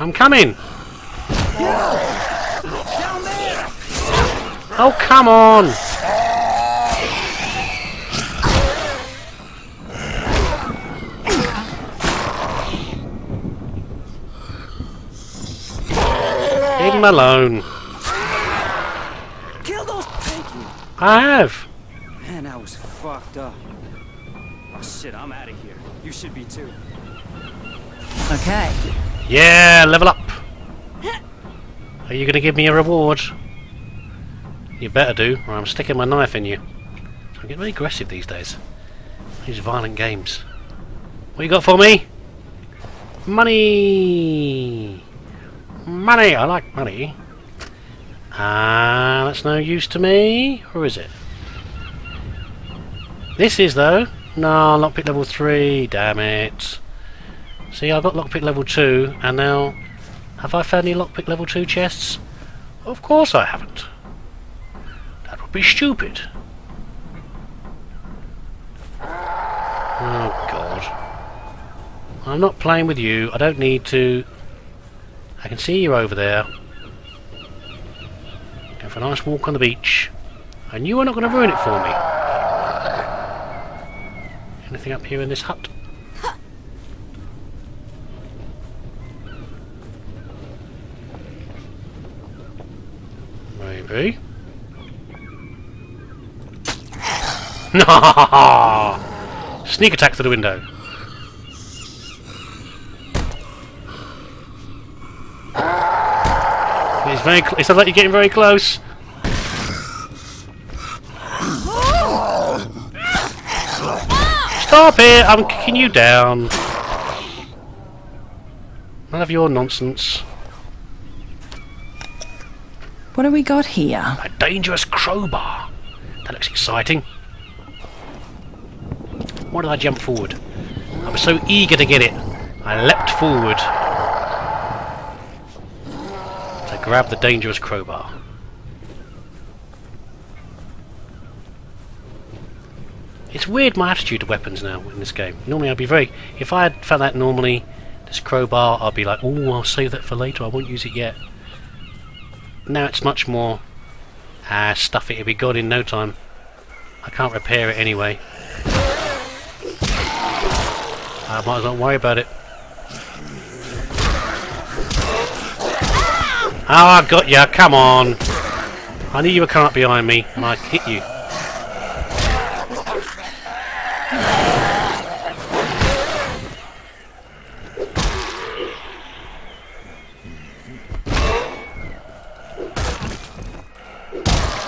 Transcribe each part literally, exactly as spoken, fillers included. I'm coming! Oh, come on! Leave him alone. Kill those. Thank you. I have. Man, I was fucked up. Oh shit, I'm out of here. You should be too. Okay. Yeah, level up. Are you gonna give me a reward? You better do, or I'm sticking my knife in you. I'm getting very aggressive these days. These violent games. What you got for me? Money! Money! I like money. Ah, uh, that's no use to me. Or is it? This is, though. No, lockpick level three. Damn it. See, I've got lockpick level two, and now... Have I found any lockpick level two chests? Of course I haven't. Be stupid. Oh god. I'm not playing with you. I don't need to. I can see you over there. Go for a nice walk on the beach. And you are not going to ruin it for me. Anything up here in this hut? Maybe. Sneak attack through the window. It's very. It sounds like you're getting very close. Stop it! I'm kicking you down. None of your nonsense. What have we got here? A dangerous crowbar. That looks exciting. Why did I jump forward? I was so eager to get it. I leapt forward to grab the dangerous crowbar. It's weird my attitude to weapons now in this game. Normally I'd be very... If I had found that normally, this crowbar, I'd be like, oh, I'll save that for later, I won't use it yet. Now it's much more... Ah, stuff it, it'll be gone in no time. I can't repair it anyway. I might as well worry about it. Oh, I got ya! Come on! I knew you were coming up behind me, and I hit you.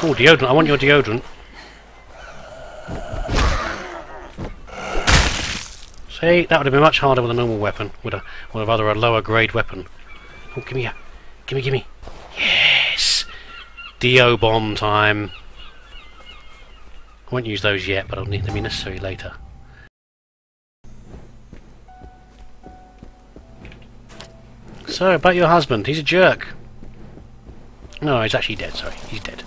Oh, deodorant! I want your deodorant. Hey, that would have been much harder with a normal weapon, with a, or rather a lower grade weapon. Oh, gimme a, gimme, gimme. Yes! Dio bomb time. I won't use those yet, but I'll need them necessary later. So, about your husband, he's a jerk. No, he's actually dead, sorry, he's dead.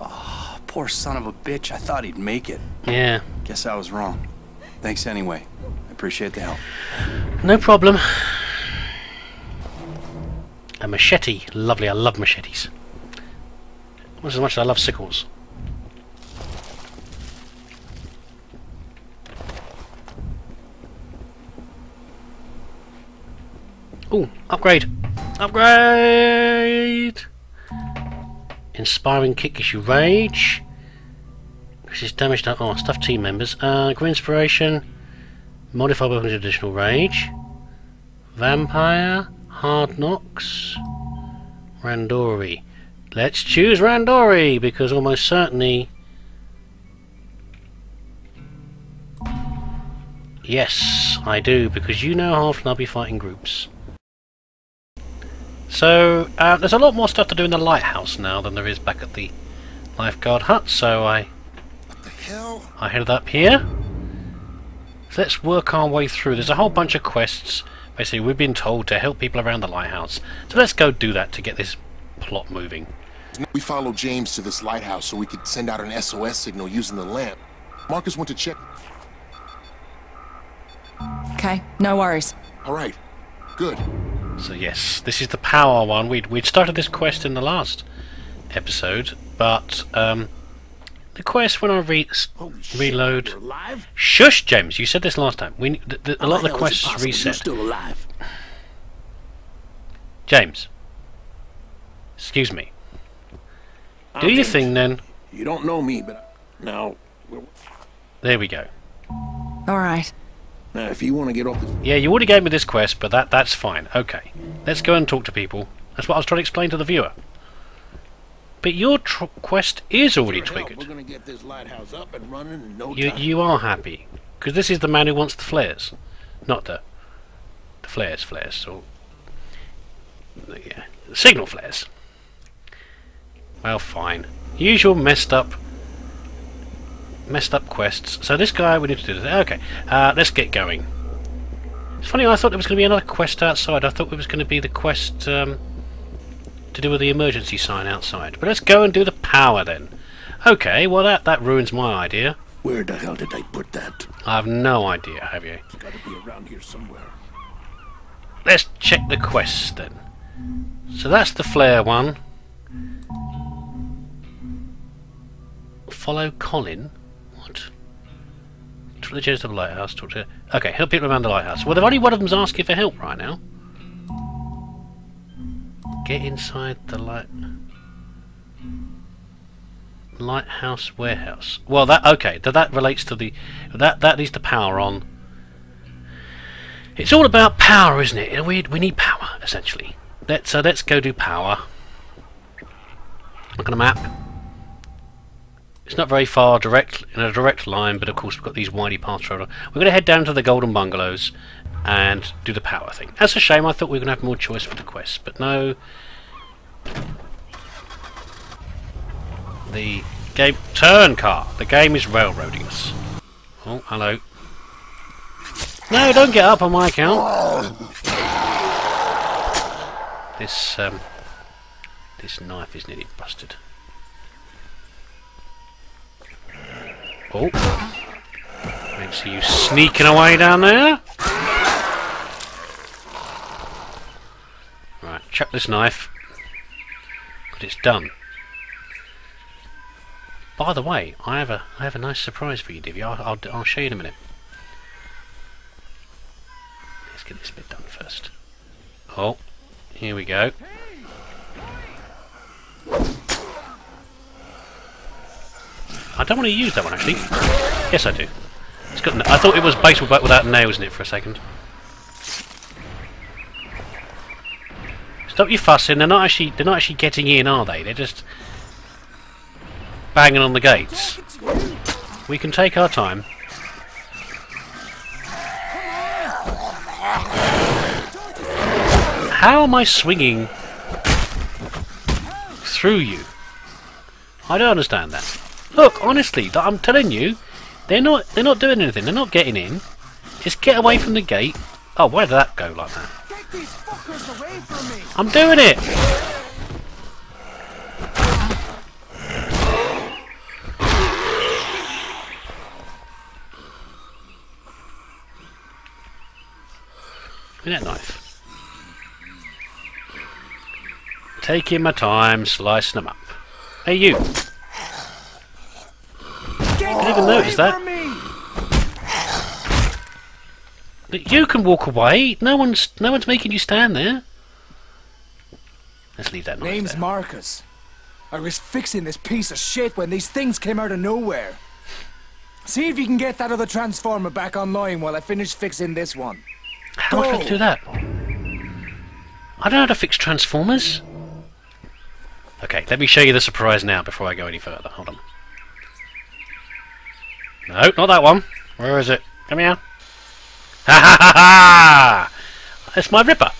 Oh, poor son of a bitch, I thought he'd make it. Yeah. Guess I was wrong. Thanks anyway. I appreciate the help. No problem. A machete. Lovely. I love machetes. Not as much as I love sickles. Ooh, upgrade. Upgrade! Inspiring kick gives you rage. This is damage done. Oh, stuff team members. Uh, Green Inspiration. Modify weapons with additional rage. Vampire. Hard knocks. Randori. Let's choose Randori because almost certainly. Yes, I do because you know how often I'll be fighting groups. So, uh, there's a lot more stuff to do in the lighthouse now than there is back at the lifeguard hut, so I. I headed up here. So let's work our way through. There's a whole bunch of quests. Basically, we've been told to help people around the lighthouse. So let's go do that to get this plot moving. We followed James to this lighthouse so we could send out an S O S signal using the lamp. Marcus went to check. Okay, no worries. All right. Good. So yes, this is the power one. We'd we'd started this quest in the last episode, but um, the quest when I re reload. Shit, alive? Shush, James. You said this last time. We the, the, a lot of the quests reset. Still alive. James. Excuse me. I'm Do your James. thing then. You don't know me, but now. There we go. All right. Now, if you want to get off. Yeah, you already gave me this quest, but that that's fine. Okay, let's go and talk to people. That's what I was trying to explain to the viewer. But your tr quest is already triggered. We're going to get this lighthouse up and running in no you time. You are happy because this is the man who wants the flares, not the the flares, flares or yeah, signal flares. Well, fine. Usual messed up. Messed up quests. So this guy, we need to do this. Okay, uh, let's get going. It's funny, I thought there was going to be another quest outside. I thought it was going to be the quest um, to do with the emergency sign outside. But let's go and do the power then. Okay, well that, that ruins my idea. Where the hell did I put that? I have no idea, have you? It's got to be around here somewhere. Let's check the quests then. So that's the flare one. Follow Colin. The Jones of the lighthouse. Talk to okay, help people around the lighthouse. Well, they've only one of them's asking for help right now. Get inside the light lighthouse warehouse. Well, that okay. That that relates to the that that needs the power on. It's all about power, isn't it? We we need power essentially. Let's so uh, let's go do power. Look at the map. It's not very far direct in a direct line, but of course we've got these windy paths. We're going to head down to the Golden Bungalows and do the power thing. That's a shame. I thought we were going to have more choice for the quest, but no. The game turn car. The game is railroading us. Oh, hello. No, don't get up on my account. This um, this knife is nearly busted. Oh, I can see you sneaking away down there. Right, chuck this knife. But it's done. By the way, I have a I have a nice surprise for you, Divya. I'll, I'll I'll show you in a minute. Let's get this bit done first. Oh, here we go. I don't want to use that one actually. Yes, I do. It's got. I thought it was baseball bat without nails in it for a second. Stop you fussing. They're not actually. They're not actually getting in, are they? They're just banging on the gates. We can take our time. How am I swinging through you? I don't understand that. Look, honestly, I'm telling you, they're not they're not doing anything. They're not getting in. Just get away from the gate. Oh, where did that go like that? Get these fuckers away from me. I'm doing it. Give me that knife. Taking my time, slicing them up. Hey, you. I didn't even notice that. But you can walk away. No one's no one's making you stand there. Let's leave that knife. Name's there. Marcus. I was fixing this piece of shit when these things came out of nowhere. See if you can get that other transformer back online while I finish fixing this one. How do I do that? I don't know how to fix transformers. Okay, let me show you the surprise now before I go any further. Hold on. No, not that one. Where is it? Come here. Ha ha ha ha! It's my Ripper.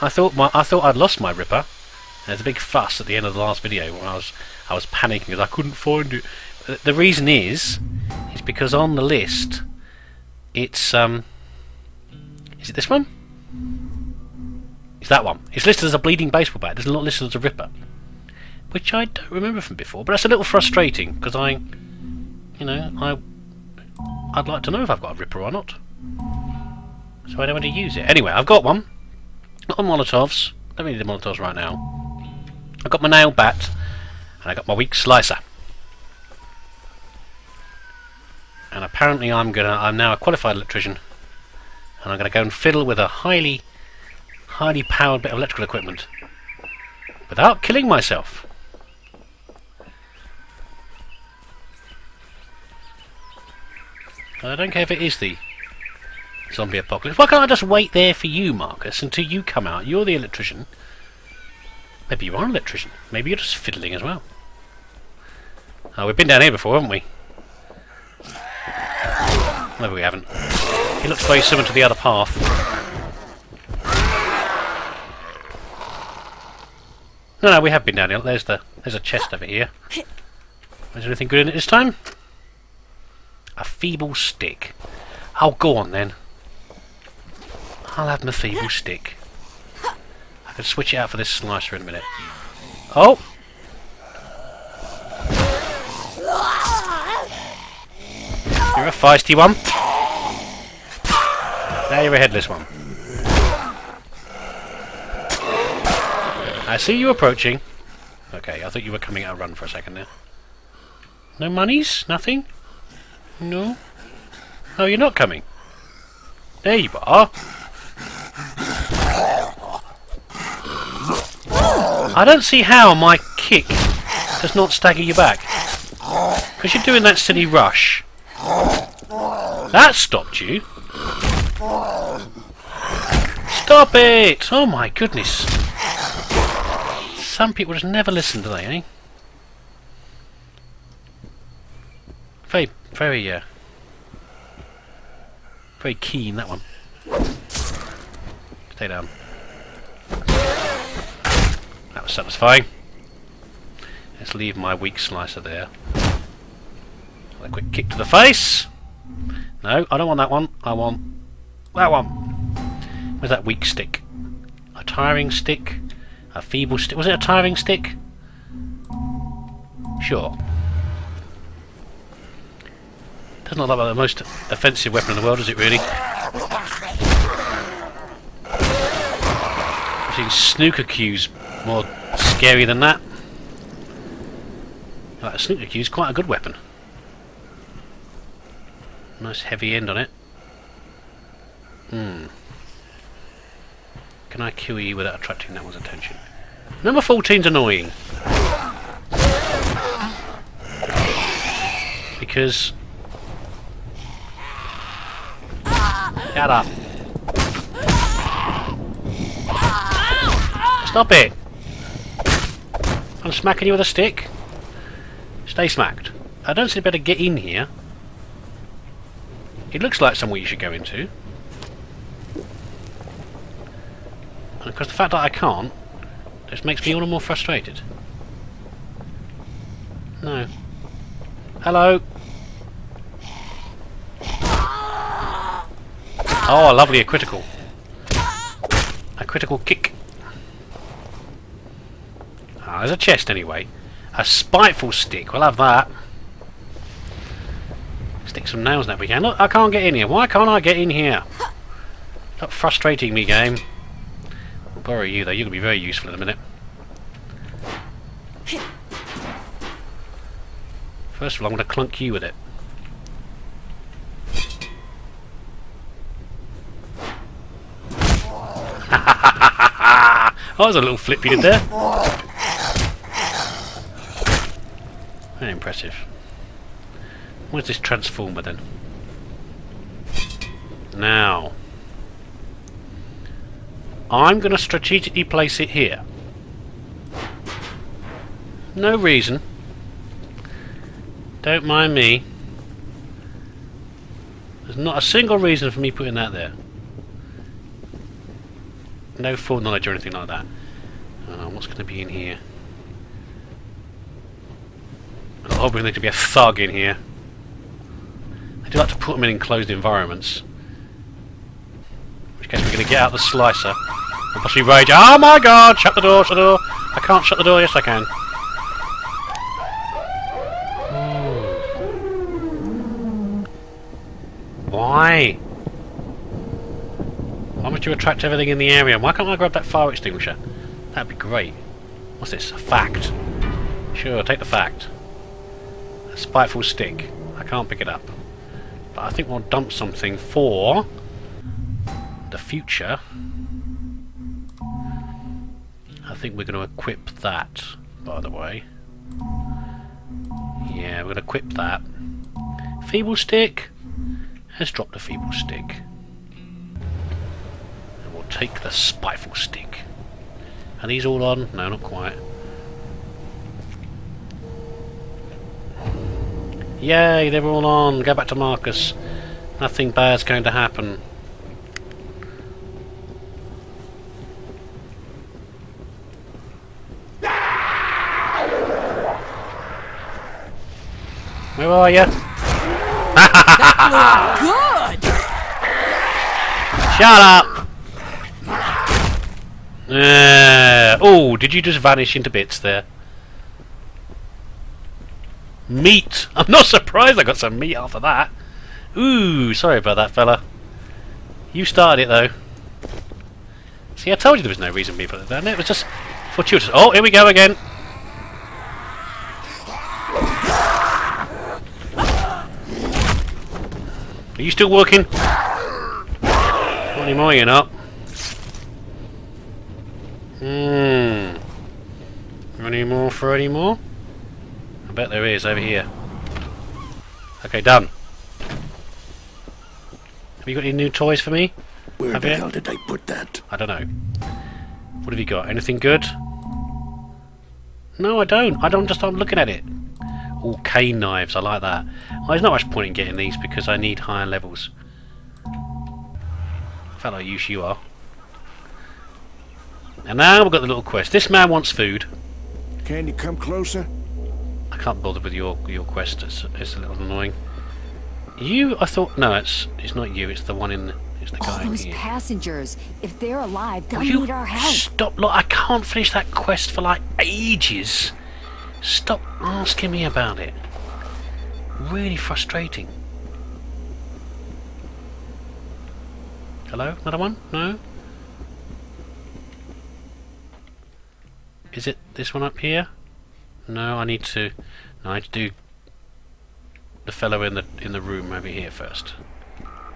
I thought my I thought I'd lost my Ripper. There's a big fuss at the end of the last video when I was I was panicking because I couldn't find it. The reason is is because on the list it's um is it this one? It's that one. It's listed as a bleeding baseball bat. It's not listed as a Ripper, which I don't remember from before. But that's a little frustrating because I you know I. I'd like to know if I've got a Ripper or not. So I don't want to use it. Anyway, I've got one. I've got my Molotovs. Don't need the Molotovs right now. I've got my nail bat. And I got my weak slicer. And apparently I'm gonna I'm now a qualified electrician. And I'm gonna go and fiddle with a highly highly powered bit of electrical equipment. Without killing myself. I don't care if it is the zombie apocalypse. Why can't I just wait there for you, Marcus, until you come out? You're the electrician. Maybe you are an electrician. Maybe you're just fiddling as well. Oh, we've been down here before, haven't we? Maybe we haven't. He looks very similar to the other path. No, no, we have been down here. There's the there's a chest over here. Is there anything good in it this time? A feeble stick. Oh, go on then. I'll have my feeble stick. I can switch it out for this slicer in a minute. Oh! You're a feisty one. Now you're a headless one. I see you approaching. Okay, I thought you were coming out a run for a second there. No monies? Nothing? No? No, you're not coming. There you are. I don't see how my kick does not stagger you back. Because you're doing that silly rush. That stopped you. Stop it! Oh my goodness. Some people just never listen, do they, eh? Very, very, uh, very keen, that one. Stay down. That was satisfying. Let's leave my weak slicer there. A quick kick to the face. No, I don't want that one. I want that one. Where's that weak stick? A tiring stick? A feeble stick? Was it a tiring stick? Sure. That's not like the most offensive weapon in the world, is it really? I've seen snooker cues more scary than that. Like, a snooker cue is quite a good weapon. Nice heavy end on it. Hmm. Can I kill you without attracting that one's attention? Number fourteen's annoying. Because... Shut up. Stop it! I'm smacking you with a stick. Stay smacked. I don't see better get in here. It looks like somewhere you should go into. And of course the fact that I can't just makes me all the more frustrated. No. Hello! Oh, lovely, a critical. A critical kick. Ah, there's a chest anyway. A spiteful stick, we'll have that. Stick some nails in that we can. Look, I can't get in here. Why can't I get in here? Stop frustrating me, game. I'll borrow you though, you're going to be very useful in a minute. First of all, I'm going to clunk you with it. Oh, that was a little flip you did there. Very impressive. Where's this transformer then? Now. I'm going to strategically place it here. No reason. Don't mind me. There's not a single reason for me putting that there. No foreknowledge or anything like that. Uh, what's going to be in here? I'm hoping there could be a thug in here. I do like to put them in enclosed environments. In which case we're going to get out the slicer. And possibly rage. Oh my god! Shut the door, shut the door! I can't shut the door, yes I can. Why? Why must you attract everything in the area? Why can't I grab that fire extinguisher? That'd be great. What's this? A fact. Sure, take the fact. A spiteful stick. I can't pick it up. But I think we'll dump something for the future. I think we're going to equip that, by the way. Yeah, we're going to equip that. Feeble stick. Let's drop the feeble stick. And we'll take the spiteful stick. Are these all on? No, not quite. Yay, they're all on. Go back to Marcus. Nothing bad's going to happen. Where are you? Good. Shut up! Uh, oh, did you just vanish into bits there? Meat! I'm not surprised I got some meat after that. Ooh, sorry about that, fella. You started it, though. See, I told you there was no reason we put it down there. It was just fortuitous. Oh, here we go again. Are you still working? Not anymore, you're not. Hmm. Any more for any more? I bet there is over here. Okay, done. Have you got any new toys for me? Where the hell did I put that? I don't know. What have you got? Anything good? No, I don't. I don't just start looking at it. All cane knives, I like that. Well, there's not much point in getting these because I need higher levels. Fellow use you are. And now we've got the little quest. This man wants food. Can you come closer? I can't bother with your your quest. It's, it's a little annoying. You, I thought, no, it's it's not you. It's the one in. It's the All guy those in here. Passengers, if they're alive, they'll Will need our help. Stop! Look, I can't finish that quest for like ages. Stop asking me about it. Really frustrating. Hello? Another one? No? Is it this one up here? No, I need to no, I need to do the fellow in the in the room over here first.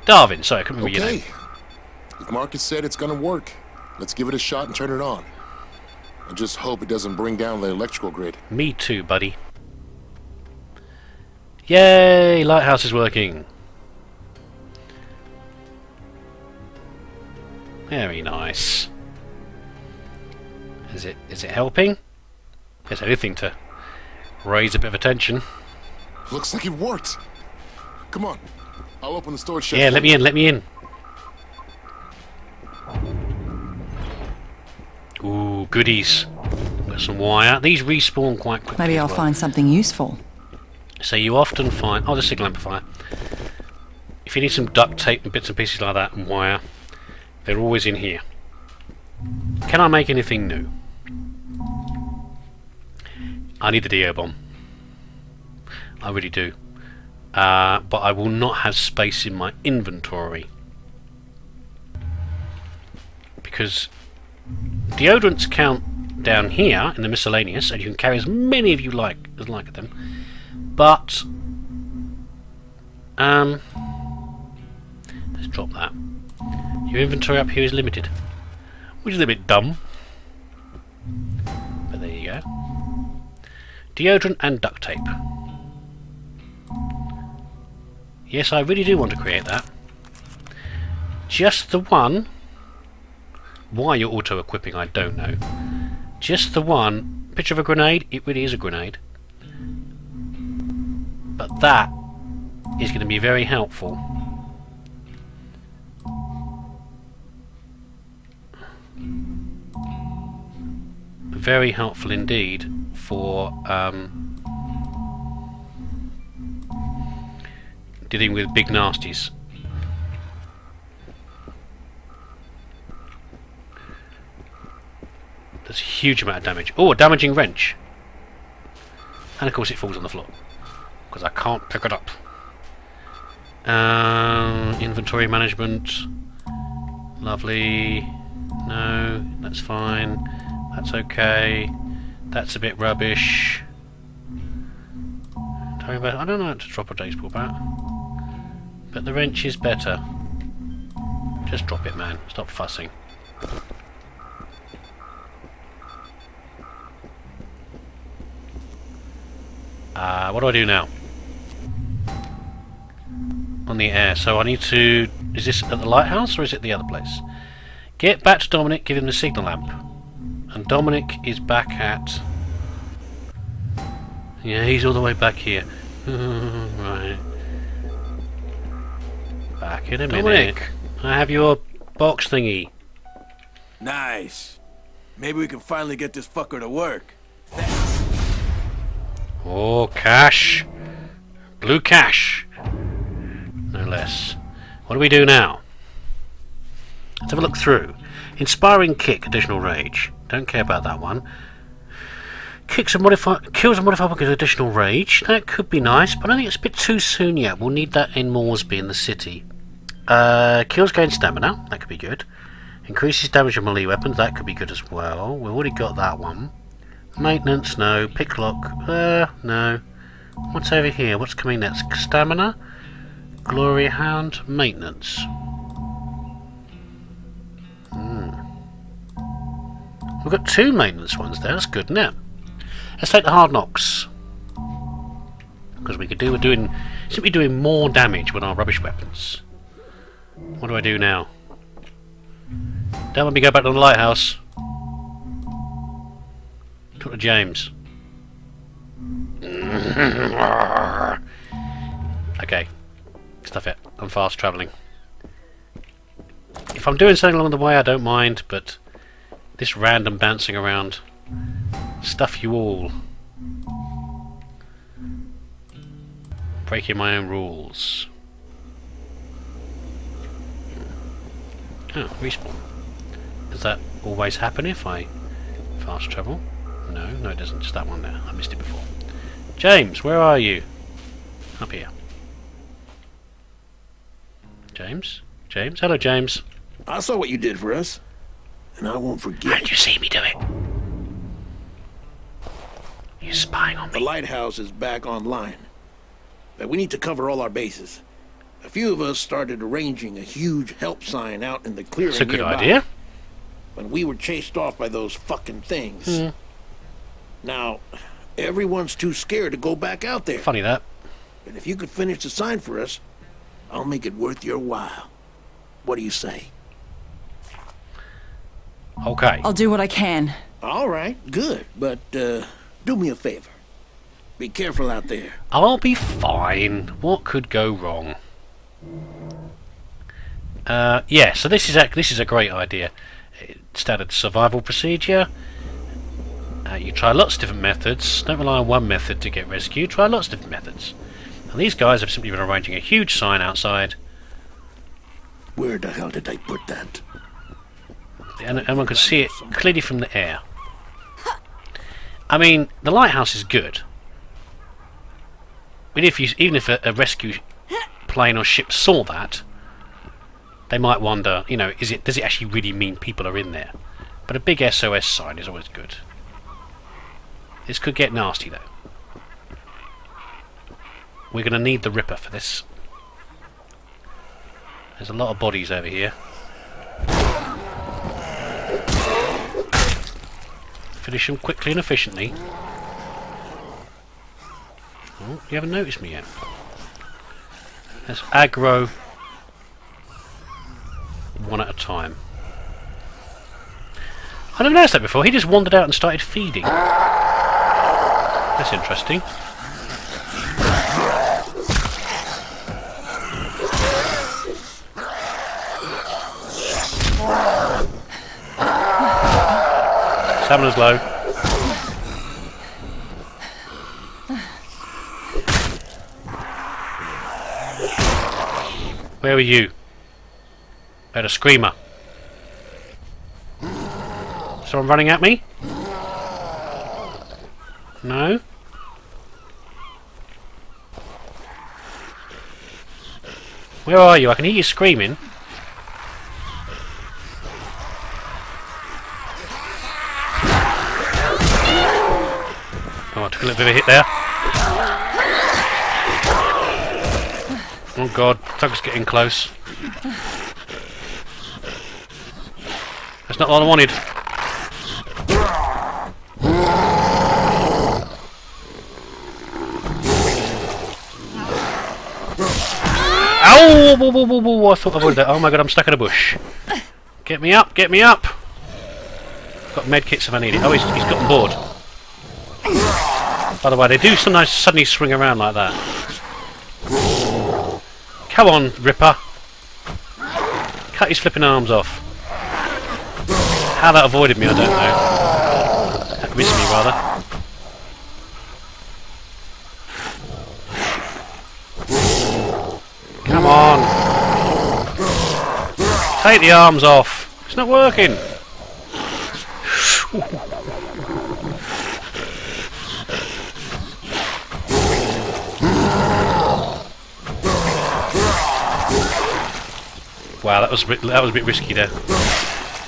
Darwin, sorry, I couldn't remember okay. your name. Marcus said it's gonna work. Let's give it a shot and turn it on. I just hope it doesn't bring down the electrical grid. Me too, buddy. Yay! Lighthouse is working. Very nice. Is it? Is it helping? Is anything to raise a bit of attention? Looks like it worked. Come on, I'll open the storage shed. Yeah, let me in. Let me in. Ooh, goodies. Got some wire. These respawn quite quickly. Maybe I'll well. find something useful. So you often find... Oh, the signal amplifier. If you need some duct tape and bits and pieces like that and wire, they're always in here. Can I make anything new? I need the D O bomb. I really do. Uh, but I will not have space in my inventory. Because... deodorants count down here in the miscellaneous, and you can carry as many of you like as like them. But um, let's drop that. Your inventory up here is limited, which is a bit dumb. But there you go. Deodorant and duct tape. Yes, I really do want to create that. Just the one. Why you're auto-equipping, I don't know. Just the one picture of a grenade. It really is a grenade, but that is going to be very helpful. Very helpful indeed for um, dealing with big nasties. There's a huge amount of damage. Oh, a damaging wrench. And of course it falls on the floor. Because I can't pick it up. Um, inventory management. Lovely. No, that's fine. That's okay. That's a bit rubbish. Talking about, I don't know how to drop a baseball bat. But the wrench is better. Just drop it, man. Stop fussing. Uh, what do I do now? On the air. So I need to... Is this at the lighthouse or is it the other place? Get back to Dominic, give him the signal lamp. And Dominic is back at... Yeah, he's all the way back here. Right. Back in a Dominic. minute. I have your box thingy. Nice. Maybe we can finally get this fucker to work. Thanks. Oh, cash. Blue cash. No less. What do we do now? Let's have a look through. Inspiring kick, additional rage. Don't care about that one. Kicks and modify kills and modifier with additional rage. That could be nice, but I think it's a bit too soon yet. We'll need that in Moresby in the city. Uh, kills gain stamina. That could be good. Increases damage of melee weapons. That could be good as well. We've already got that one. Maintenance, no. Pick lock, uh, no. What's over here? What's coming next? Stamina, glory hound, maintenance. We've got two maintenance ones there, that's good, isn't it? Let's take the hard knocks. Because we could do we're doing simply doing more damage with our rubbish weapons. What do I do now? Don't let me go back to the lighthouse. Talk to James. Okay. Stuff it. I'm fast travelling. If I'm doing something along the way I don't mind, but this random bouncing around. Stuff you all. Breaking my own rules. Oh, respawn. Does that always happen if I fast travel? No, no it doesn't. Just that one there. I missed it before. James, where are you? Up here. James? James? Hello, James. I saw what you did for us. And I won't forget. How did you see me do it? You're spying on me. The lighthouse is back online. But we need to cover all our bases. A few of us started arranging a huge help sign out in the clearing. That's a good nearby, idea. When we were chased off by those fucking things. Mm. Now, everyone's too scared to go back out there. Funny that. But if you could finish the sign for us, I'll make it worth your while. What do you say? Okay. I'll do what I can. All right, good. But uh, do me a favor. Be careful out there. I'll be fine. What could go wrong? Uh, yeah. So this is a, this is a great idea. Standard survival procedure. Uh, you try lots of different methods. Don't rely on one method to get rescued. Try lots of different methods. And these guys have simply been arranging a huge sign outside. Where the hell did I put that? And, and one could see it clearly from the air. I mean, the lighthouse is good. I mean, if you, even if a, a rescue plane or ship saw that, they might wonder, you know, is it does it actually really mean people are in there? But a big S O S sign is always good. This could get nasty, though. We're going to need the Ripper for this. There's a lot of bodies over here. Finish them quickly and efficiently. Oh, you haven't noticed me yet. Let's aggro one at a time. I never noticed that before. He just wandered out and started feeding. That's interesting. Stamina's low. Where are you? Had a screamer. Someone running at me? No? Where are you? I can hear you screaming. just did a hit there. Oh god, Tug's getting close. That's not what I wanted. Ow! Whoa, whoa, whoa, whoa. I thought I would. Oh my god, I'm stuck in a bush. Get me up, get me up! Got medkits if I need it. Oh, he's, he's gotten bored. By the way, they do sometimes suddenly swing around like that. Come on, Ripper. Cut his flipping arms off. How that avoided me, I don't know. That missed me, rather. Come on! Take the arms off! It's not working! Wow, that was a bit, that was a bit risky there.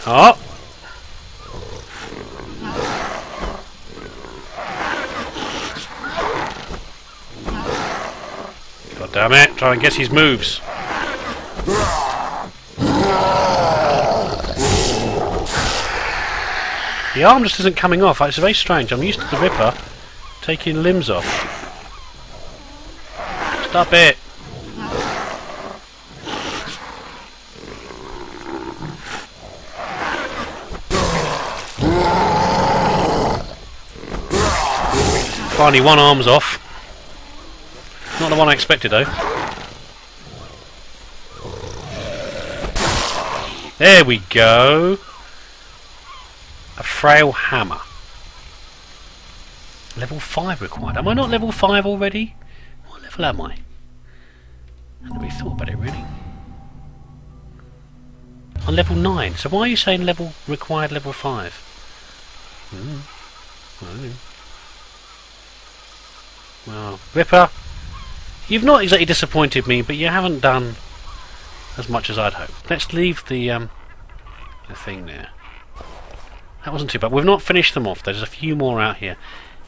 Oh! Damn it, try and guess his moves. The arm just isn't coming off, it's very strange. I'm used to the Ripper taking limbs off. Stop it! Finally one arm's off. Not the one I expected, though. There we go. A frail hammer. Level five required. Am I not level five already? What level am I? I haven't really thought about it, really. I'm level nine. So why are you saying level required level five? Hmm. I don't know. Well, Ripper. You've not exactly disappointed me, but you haven't done as much as I'd hoped. Let's leave the, um, the thing there. That wasn't too bad. We've not finished them off. There's a few more out here.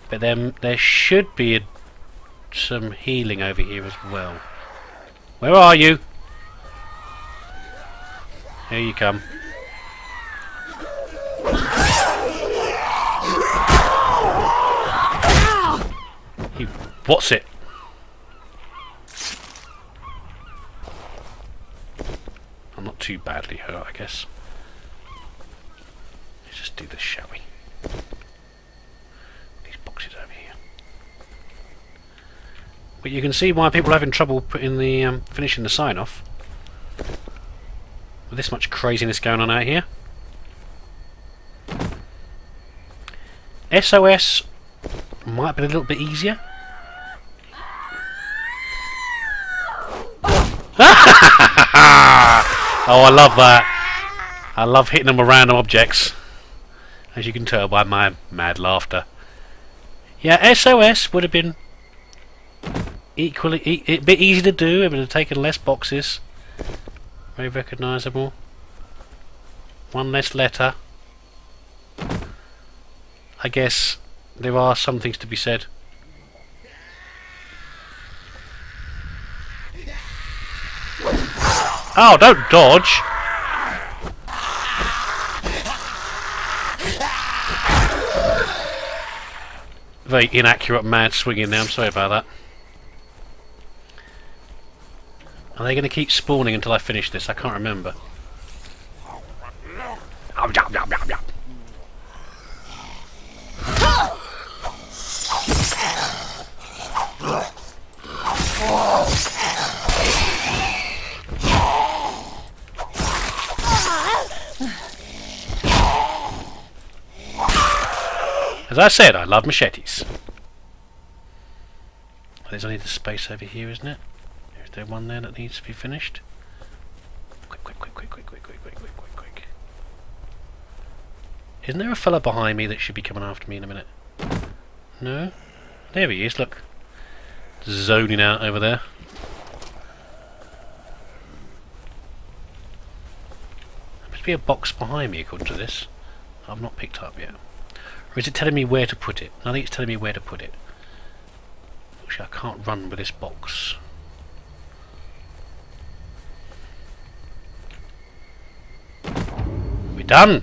But there, there should be a, some healing over here as well. Where are you? Here you come. You, what's it? I'm not too badly hurt, I guess. Let's just do this, shall we? These boxes over here. But you can see why people are having trouble putting the um, finishing the sign off. With this much craziness going on out here. S O S might be a little bit easier. Oh, I love that. I love hitting them with random objects. As you can tell by my mad laughter. Yeah, S O S would have been equally e a bit easy to do. It would have taken less boxes. Very recognisable. One less letter. I guess there are some things to be said. Oh, don't dodge! Very inaccurate mad swinging there, I'm sorry about that. Are they going to keep spawning until I finish this? I can't remember. As I said, I love machetes. There's only the space over here, isn't it? Is there one there that needs to be finished? Quick, quick, quick, quick, quick, quick, quick, quick, quick, quick, quick. Isn't there a fella behind me that should be coming after me in a minute? No? There he is, look. Zoning out over there. There must be a box behind me, according to this. I've not picked up yet. Or is it telling me where to put it? I think it's telling me where to put it. Actually, I can't run with this box. We're done!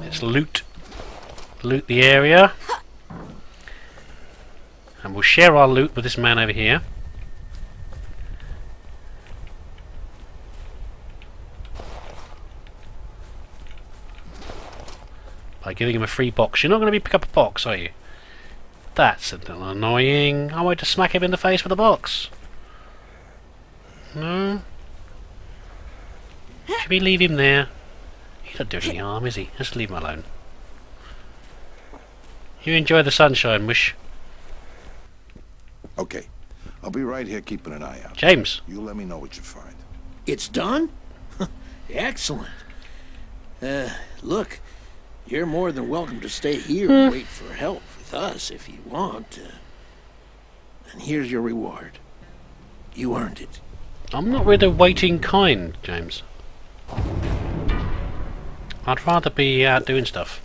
Let's loot. Loot the area. And we'll share our loot with this man over here. By giving him a free box. You're not going to be pick up a box, are you? That's annoying. I want to smack him in the face with a box. No? Should we leave him there? He's not doing any harm, is he? Let's leave him alone. You enjoy the sunshine, Wish. Okay. I'll be right here keeping an eye out. James. You let me know what you find. It's done? Excellent. Uh, look, you're more than welcome to stay here and wait for help with us if you want. Uh, and here's your reward. You earned it. I'm not really waiting kind, James. I'd rather be out uh, doing stuff.